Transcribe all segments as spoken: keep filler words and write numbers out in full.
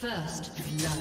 First blood.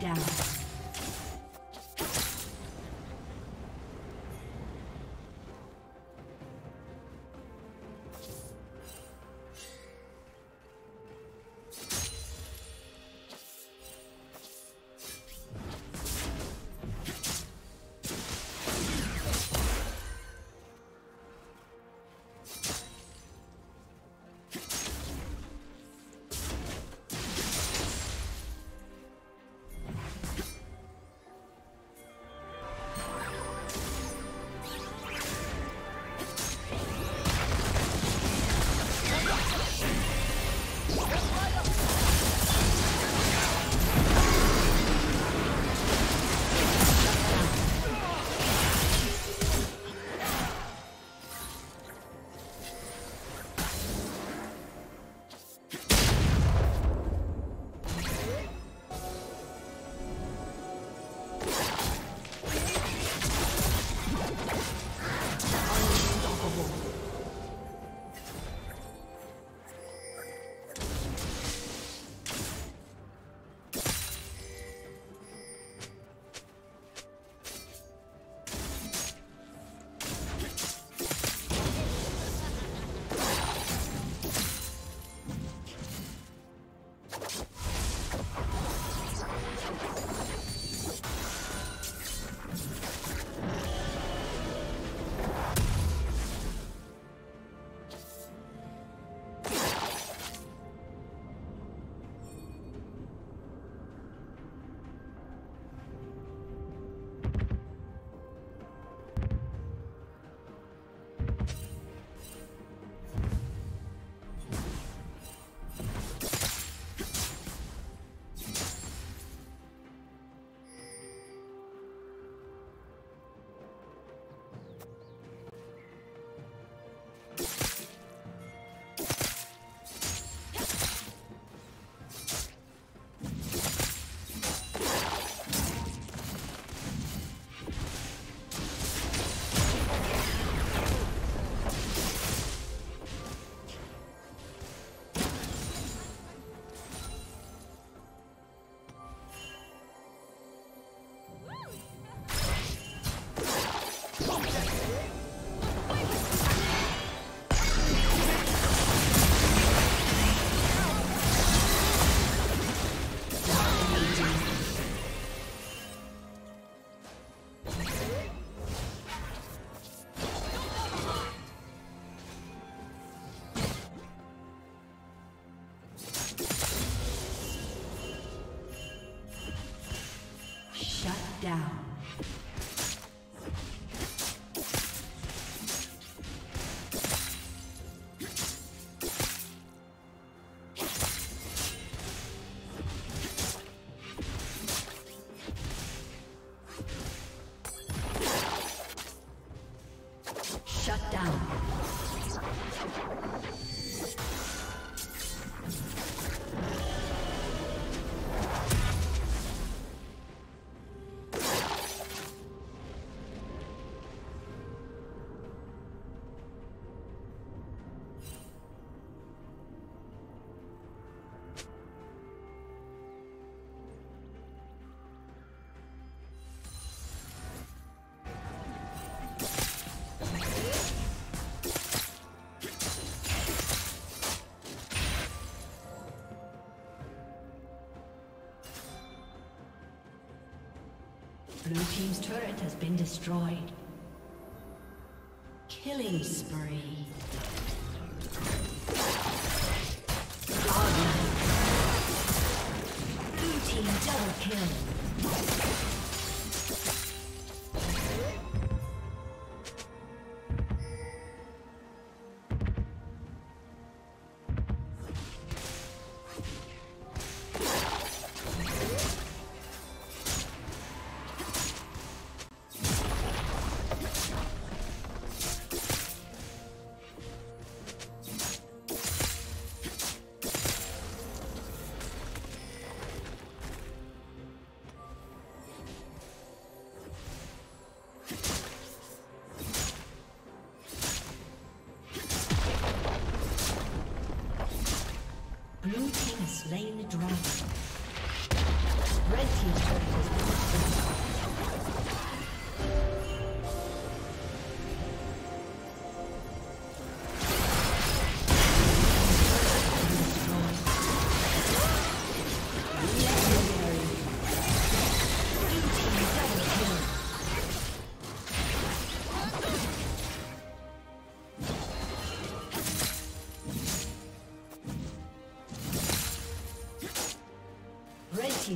Shut down. Blue team's turret has been destroyed. Killing spree. Blue team double kill. Blue team has slain the dragon.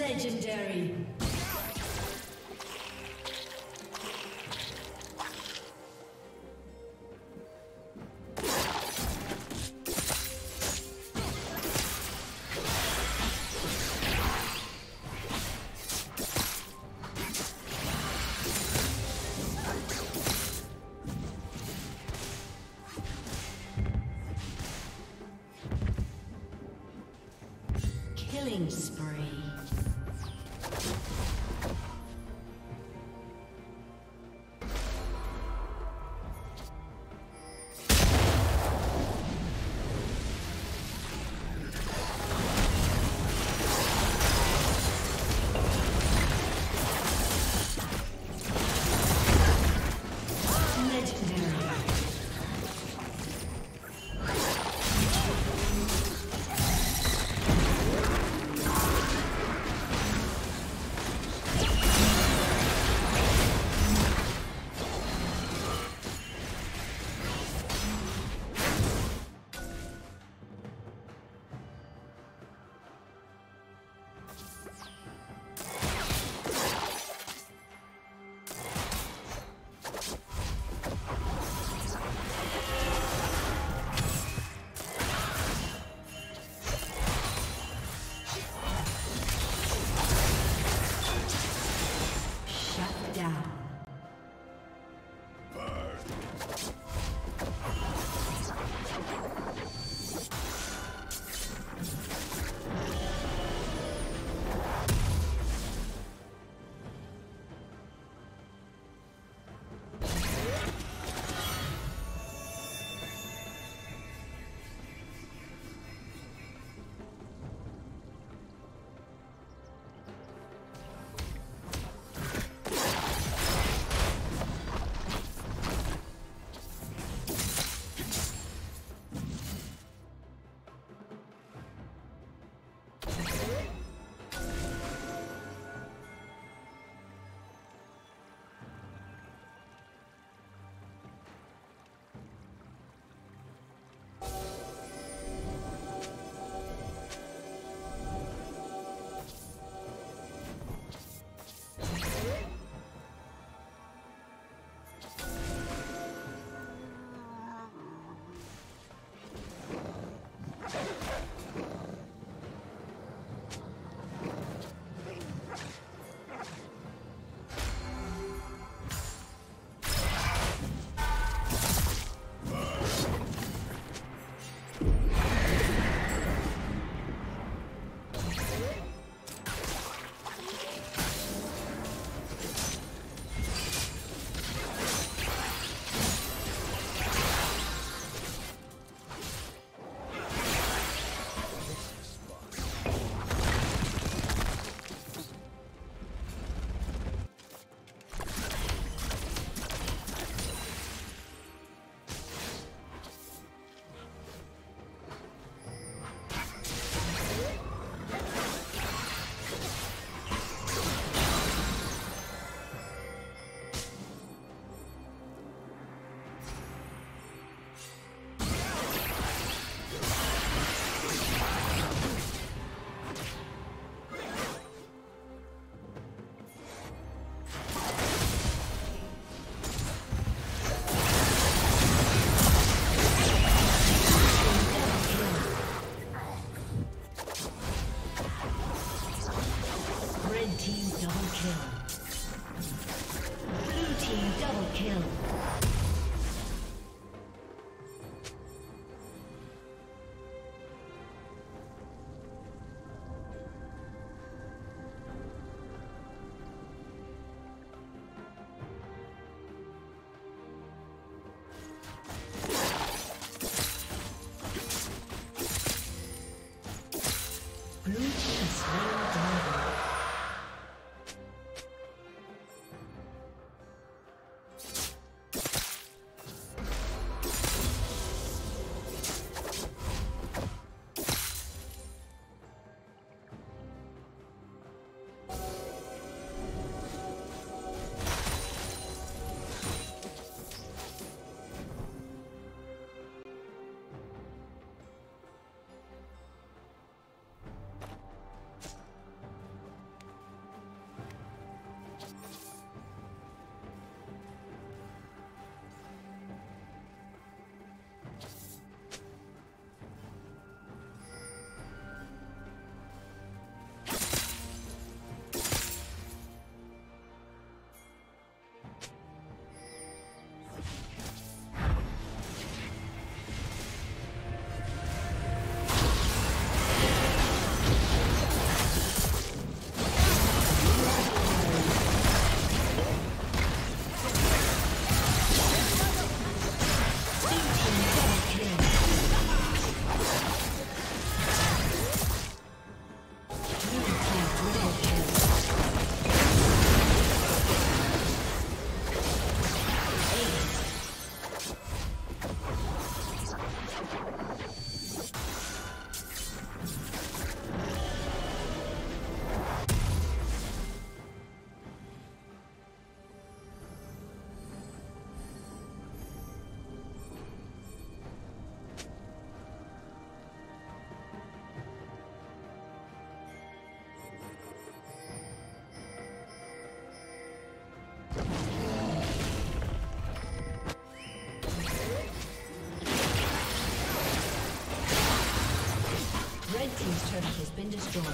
Legendary. Killing spree. turret has been destroyed.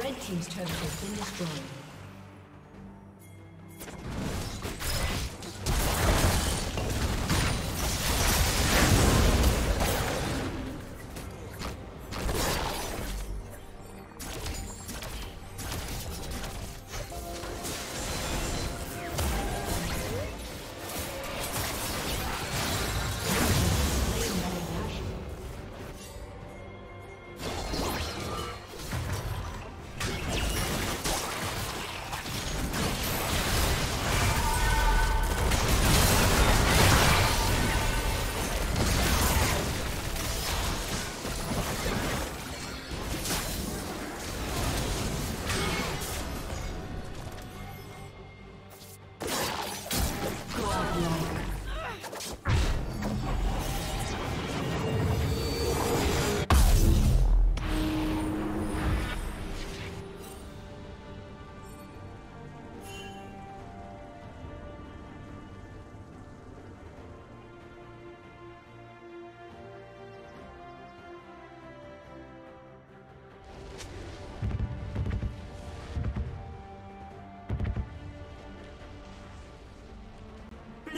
Red team's turret has been destroyed.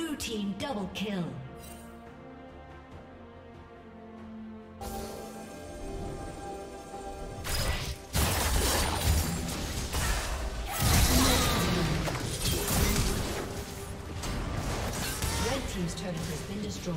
Blue team double kill. Red team's turret has been destroyed.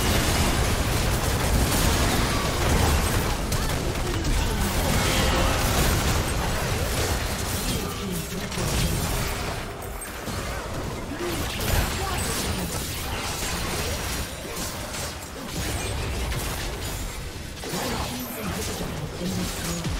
Red team's inhibitor has been destroyed.